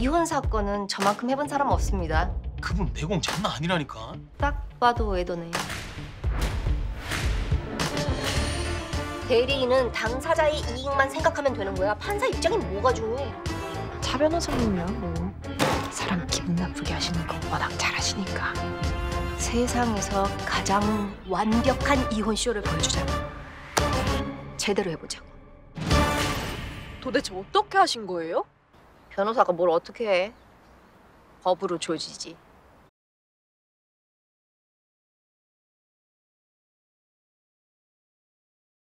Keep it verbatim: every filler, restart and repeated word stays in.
이혼 사건은 저만큼 해본 사람 없습니다. 그분 내공 장난 아니라니까. 딱 봐도 외도네. 대리인은 당사자의 이익만 생각하면 되는 거야. 판사 입장이 뭐가 중요해? 차 변호사님이야 뭐. 사람 기분 나쁘게 하시는 거 워낙 잘하시니까. 세상에서 가장 완벽한 이혼 쇼를 보여주자고. 제대로 해보자고. 도대체 어떻게 하신 거예요? 변호사가 뭘 어떻게 해? 법으로 조지지.